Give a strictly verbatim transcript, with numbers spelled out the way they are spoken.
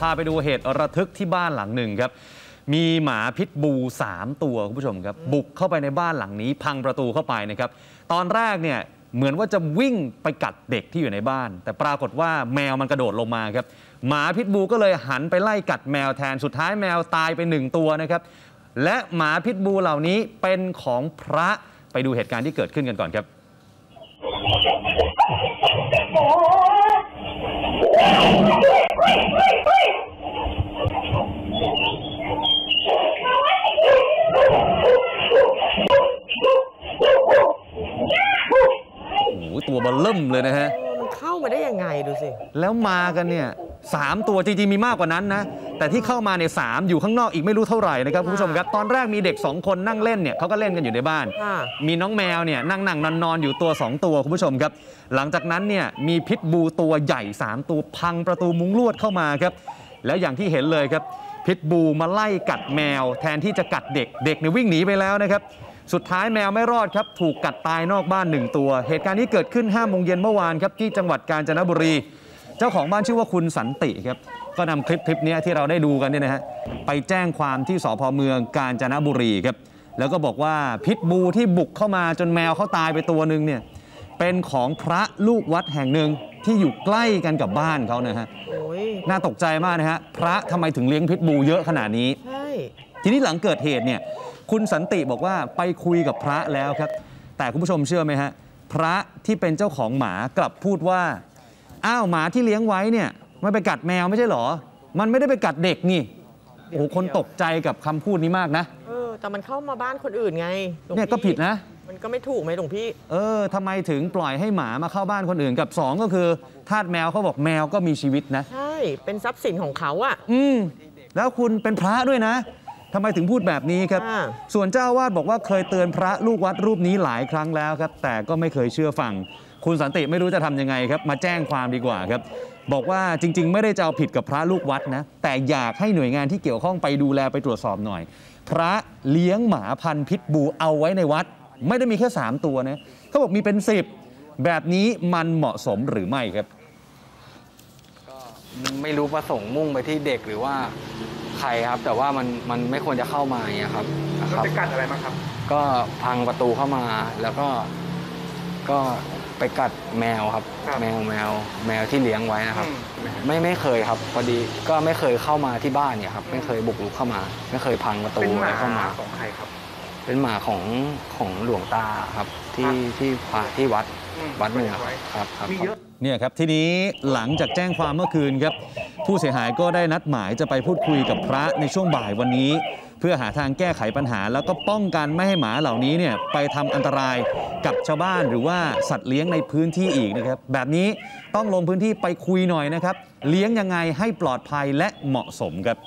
พาไปดูเหตุระทึกที่บ้านหลังหนึ่งครับมีหมาพิษบูสามตัวคุณผู้ชมครับบุกเข้าไปในบ้านหลังนี้พังประตูเข้าไปนะครับตอนแรกเนี่ยเหมือนว่าจะวิ่งไปกัดเด็กที่อยู่ในบ้านแต่ปรากฏว่าแมวมันกระโดดลงมาครับหมาพิษบูก็เลยหันไปไล่กัดแมวแทนสุดท้ายแมวตายไปหนึ่งตัวนะครับและหมาพิษบูเหล่านี้เป็นของพระไปดูเหตุการณ์ที่เกิดขึ้นกันก่อนครับตัวมันเริ่มเลยนะฮะมันเข้ามาได้ยังไงดูสิแล้วมากันเนี่ยสามตัวจริงๆมีมากกว่านั้นนะแต่ที่เข้ามาเนี่ยสามอยู่ข้างนอกอีกไม่รู้เท่าไหร่นะครับคุณผู้ชมครับตอนแรกมีเด็กสองคนนั่งเล่นเนี่ยเขาก็เล่นกันอยู่ในบ้านมีน้องแมวเนี่ยนั่งนั่งนอนนอนอยู่ตัวสองตัวคุณผู้ชมครับหลังจากนั้นเนี่ยมีพิษบูตัวใหญ่สามตัวพังประตูมุ้งลวดเข้ามาครับแล้วอย่างที่เห็นเลยครับพิษบูมาไล่กัดแมวแทนที่จะกัดเด็กเด็กเนี่ยวิ่งหนีไปแล้วนะครับสุดท้ายแมวไม่รอดครับถูกกัดตายนอกบ้านหนึ่งตัวเหตุการณ์นี้เกิดขึ้นห้าโมงเย็นเมื่อวานครับที่จังหวัดกาญจนบุรีเจ้าของบ้านชื่อว่าคุณสันติครับก็นำคลิปคลิปนี้ที่เราได้ดูกันเนี่ยนะฮะไปแจ้งความที่สภ.เมืองกาญจนบุรีครับแล้วก็บอกว่าพิษบูที่บุกเข้ามาจนแมวเขาตายไปตัวหนึ่งเนี่ยเป็นของพระลูกวัดแห่งหนึ่งที่อยู่ใกล้กันกับบ้านเขานะฮะน่าตกใจมากนะฮะพระทำไมถึงเลี้ยงพิษบูเยอะขนาดนี้ทีนี้หลังเกิดเหตุเนี่ยคุณสันติบอกว่าไปคุยกับพระแล้วครับแต่คุณผู้ชมเชื่อไหมฮะพระที่เป็นเจ้าของหมากลับพูดว่าอ้าวหมาที่เลี้ยงไว้เนี่ยมันไปกัดแมวไม่ใช่หรอมันไม่ได้ไปกัดเด็กนี่โอ้โหคนตกใจกับคำพูดนี้มากนะเออแต่มันเข้ามาบ้านคนอื่นไงเนี่ยก็ผิดนะมันก็ไม่ถูกไหมหลวงพี่เออทำไมถึงปล่อยให้หมามาเข้าบ้านคนอื่นกับสองก็คือทาสแมวเขาบอกแมวก็มีชีวิตนะใช่เป็นทรัพย์สินของเขาอ่ะอืมแล้วคุณเป็นพระด้วยนะทำไมถึงพูดแบบนี้ครับส่วนเจ้าวาดบอกว่าเคยเตือนพระลูกวัดรูปนี้หลายครั้งแล้วครับแต่ก็ไม่เคยเชื่อฟังคุณสันติไม่รู้จะทำยังไงครับมาแจ้งความดีกว่าครับบอกว่าจริงๆไม่ได้จะเอาผิดกับพระลูกวัดนะแต่อยากให้หน่วยงานที่เกี่ยวข้องไปดูแลไปตรวจสอบหน่อยพระเลี้ยงหมาพันธุ์พิษบูเอาไว้ในวัดไม่ได้มีแค่สามตัวนะเขาบอกมีเป็นสิบแบบนี้มันเหมาะสมหรือไม่ครับก็ไม่รู้ประสงค์มุ่งไปที่เด็กหรือว่าใครครับแต่ว่ามันมันไม่ควรจะเข้ามาอย่างเงี้ยครับครับไปกัดอะไรมาครับก็พังประตูเข้ามาแล้วก็ก็ไปกัดแมวครับแมวแมวแมวที่เลี้ยงไว้นะครับไม่ไม่เคยครับพอดีก็ไม่เคยเข้ามาที่บ้านเนี่ยครับไม่เคยบุกรุกเข้ามาไม่เคยพังประตูอะไรเข้ามาของใครครับเป็นหมาของของหลวงตาครับที่ที่พระที่วัดวัดเมืองครับครับเนี่ยครับทีนี้หลังจากแจ้งความเมื่อคืนครับผู้เสียหายก็ได้นัดหมายจะไปพูดคุยกับพระในช่วงบ่ายวันนี้เพื่อหาทางแก้ไขปัญหาแล้วก็ป้องกันไม่ให้หมาเหล่านี้เนี่ยไปทำอันตรายกับชาวบ้านหรือว่าสัตว์เลี้ยงในพื้นที่อีกนะครับแบบนี้ต้องลงพื้นที่ไปคุยหน่อยนะครับเลี้ยงยังไงให้ปลอดภัยและเหมาะสมครับ